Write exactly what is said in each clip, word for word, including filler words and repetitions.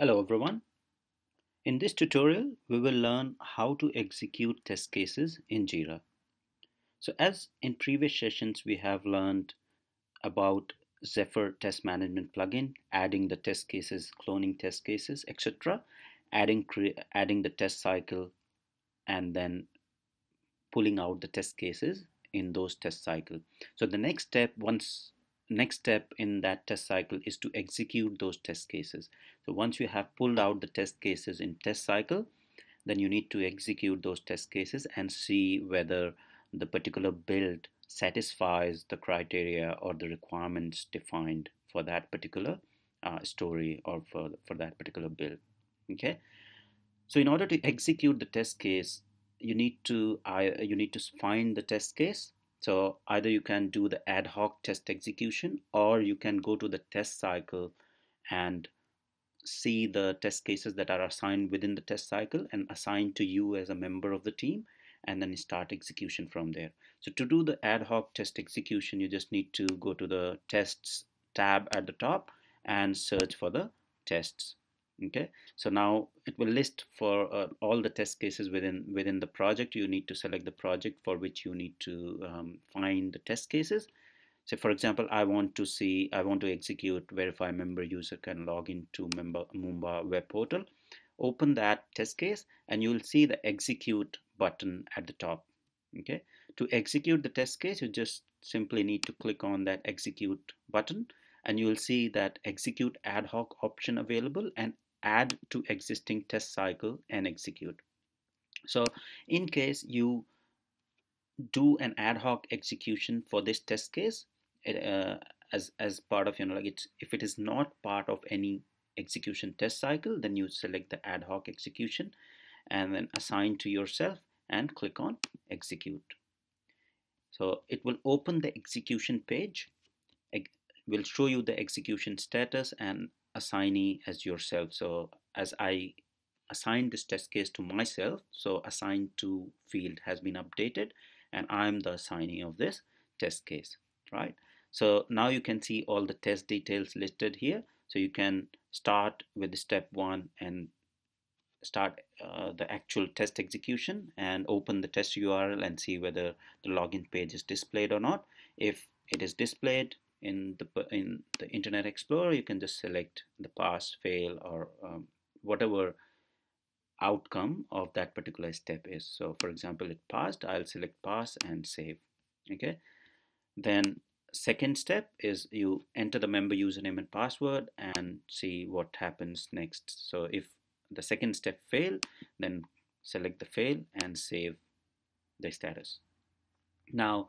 Hello everyone. In this tutorial, we will learn how to execute test cases in Jira. So as in previous sessions, we have learned about Zephyr test management plugin, adding the test cases, cloning test cases, et cetera, adding, adding the test cycle, and then pulling out the test cases in those test cycle. So the next step, once next step in that test cycle is to execute those test cases. So once you have pulled out the test cases in test cycle, then you need to execute those test cases and see whether the particular build satisfies the criteria or the requirements defined for that particular uh, story or for, for that particular build. Okay, so in order to execute the test case, you need to uh, you need to find the test case. So either you can do the ad hoc test execution, or you can go to the test cycle and see the test cases that are assigned within the test cycle and assigned to you as a member of the team, and then start execution from there. So to do the ad hoc test execution, you just need to go to the tests tab at the top and search for the tests. Okay, so now it will list for uh, all the test cases within within the project. You need to select the project for which you need to um, find the test cases. So for example, I want to see I want to execute verify member user can log into member Moomba web portal. Open that test case and you will see the execute button at the top. Okay, to execute the test case, you just simply need to click on that execute button and you will see that execute ad hoc option available, and add to existing test cycle and execute. So in case you do an ad hoc execution for this test case, it, uh, as as part of, you know, like it's if it is not part of any execution test cycle, then you select the ad hoc execution and then assign to yourself and click on execute. So it will open the execution page. It will show you the execution status and assignee as yourself. So as I assign this test case to myself, so assigned to field has been updated and I'm the assignee of this test case, right? So now you can see all the test details listed here. So you can start with step one and start uh, the actual test execution and open the test U R L and see whether the login page is displayed or not. If it is displayed in the in the Internet Explorer, you can just select the pass, fail, or um, whatever outcome of that particular step is. So for example, it passed, I'll select pass and save. Okay, then second step is you enter the member username and password and see what happens next. So if the second step failed, then select the fail and save the status. Now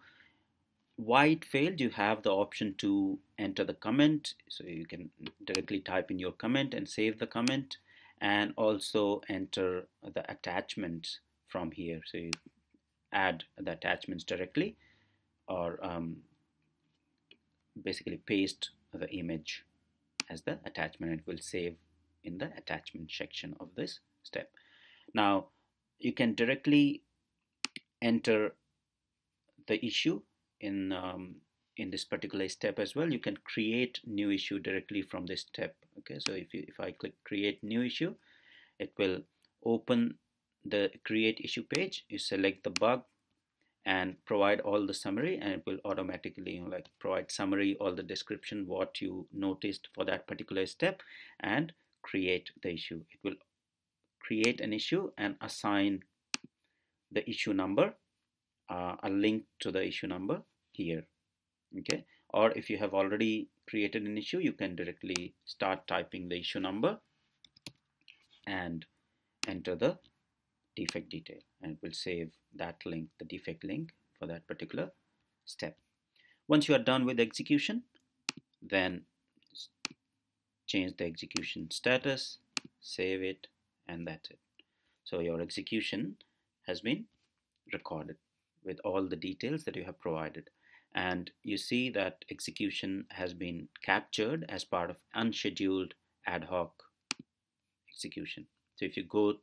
why it failed, you have the option to enter the comment, so you can directly type in your comment and save the comment, and also enter the attachments from here, so you add the attachments directly, or um, basically paste the image as the attachment. It will save in the attachment section of this step. Now you can directly enter the issue in um, in this particular step as well. You can create new issue directly from this step. Okay, so if, you, if I click create new issue, it will open the create issue page. You select the bug and provide all the summary, and it will automatically, you know, like provide summary, all the description, what you noticed for that particular step, and create the issue. It will create an issue and assign the issue number, Uh, a link to the issue number here. Okay, or if you have already created an issue, you can directly start typing the issue number and enter the defect detail, and it will save that link, the defect link for that particular step. Once you are done with execution, then change the execution status, save it, and that's it. So your execution has been recorded with all the details that you have provided, and you see that execution has been captured as part of unscheduled ad hoc execution. So if you go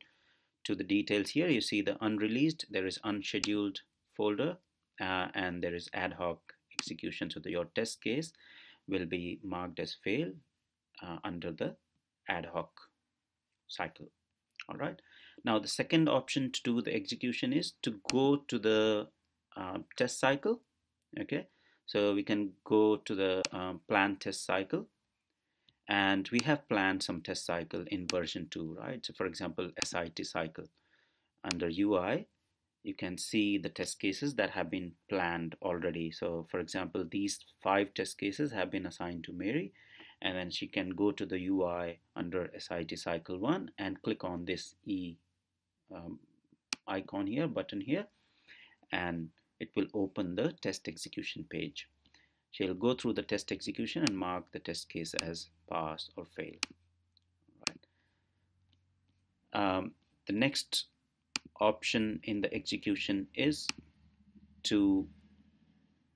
to the details here, you see the unreleased, there is unscheduled folder, uh, and there is ad hoc execution. So the, your test case will be marked as fail uh, under the ad hoc cycle. All right. Now the second option to do the execution is to go to the uh, test cycle. Okay. So we can go to the um, plan test cycle, and we have planned some test cycle in version two, right? So for example, S I T cycle under U I, you can see the test cases that have been planned already. So for example, these five test cases have been assigned to Mary, and then she can go to the U I under S I T cycle one and click on this E um, icon here, button here, and it will open the test execution page. She'll go through the test execution and mark the test case as pass or fail. All right. Um, the next option in the execution is to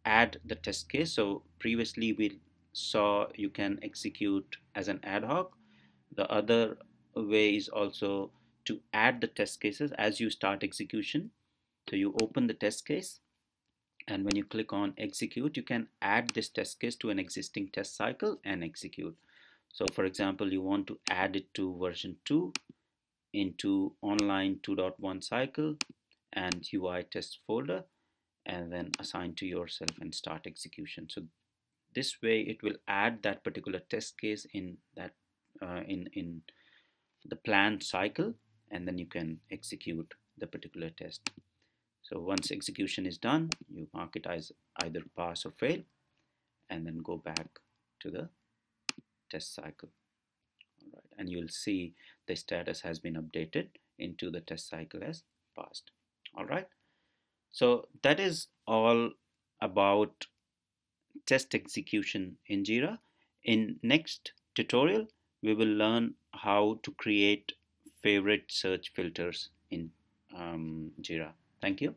add the test case. So previously we saw you can execute as an ad hoc. The other way is also to add the test cases as you start execution. So you open the test case, and when you click on execute, you can add this test case to an existing test cycle and execute. So for example, you want to add it to version two into online two point one cycle and U I test folder, and then assign to yourself and start execution. So this way it will add that particular test case in that uh, in in the planned cycle, and then you can execute the particular test. So once execution is done, you mark it as either pass or fail, and then go back to the test cycle. All right, and you'll see the status has been updated into the test cycle as passed. All right, so that is all about test execution in Jira. In next tutorial, we will learn how to create favorite search filters in um, Jira. Thank you.